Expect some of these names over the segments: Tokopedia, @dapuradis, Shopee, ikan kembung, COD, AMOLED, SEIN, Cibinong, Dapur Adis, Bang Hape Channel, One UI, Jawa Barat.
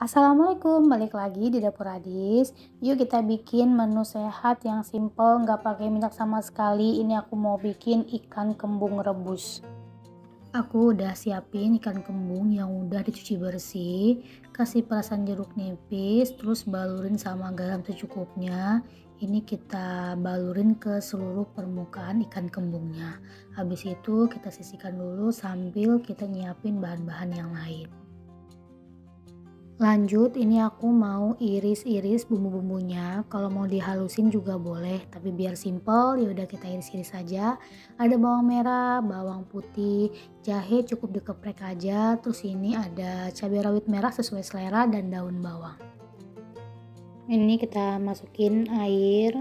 Assalamualaikum, balik lagi di Dapur Adis. Yuk kita bikin menu sehat yang simple, nggak pakai minyak sama sekali. Ini aku mau bikin ikan kembung rebus. Aku udah siapin ikan kembung yang udah dicuci bersih, kasih perasan jeruk nipis, terus balurin sama garam secukupnya. Ini kita balurin ke seluruh permukaan ikan kembungnya. Habis itu kita sisihkan dulu sambil kita nyiapin bahan-bahan yang lain. Lanjut, ini aku mau iris-iris bumbu-bumbunya. Kalau mau dihalusin juga boleh, tapi biar simple yaudah kita iris-iris aja. Ada bawang merah, bawang putih, jahe cukup dikeprek aja. Terus ini ada cabai rawit merah sesuai selera dan daun bawang. Ini kita masukin air,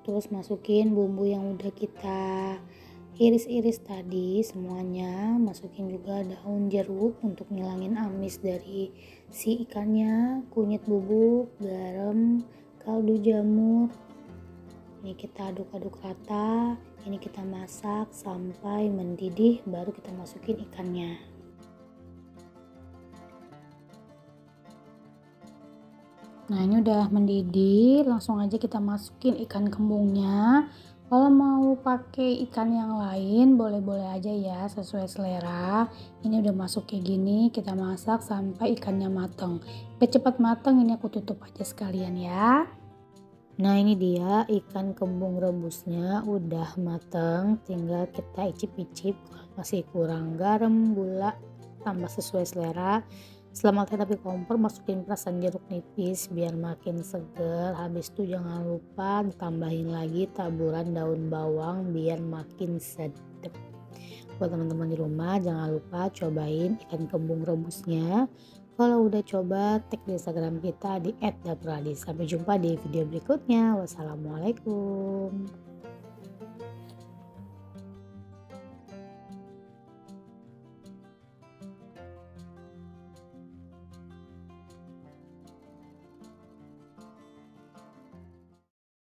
terus masukin bumbu yang udah kita iris-iris tadi semuanya, masukin juga daun jeruk untuk ngilangin amis dari si ikannya, kunyit bubuk, garam, kaldu jamur. Ini kita aduk-aduk rata, ini kita masak sampai mendidih, baru kita masukin ikannya. Nah, ini udah mendidih, langsung aja kita masukin ikan kembungnya. Kalau mau pakai ikan yang lain boleh-boleh aja ya, sesuai selera. Ini udah masuk kayak gini, kita masak sampai ikannya mateng. Cepat mateng, ini aku tutup aja sekalian ya. Nah, ini dia ikan kembung rebusnya udah mateng, tinggal kita icip-icip. Masih kurang garam, gula, tambah sesuai selera. Setelah matang tapi kompor, masukin perasan jeruk nipis biar makin seger. Habis itu jangan lupa tambahin lagi taburan daun bawang biar makin sedap. Buat teman-teman di rumah, jangan lupa cobain ikan kembung rebusnya. Kalau udah coba, tag di Instagram kita di @dapuradis. Sampai jumpa di video berikutnya. Wassalamualaikum.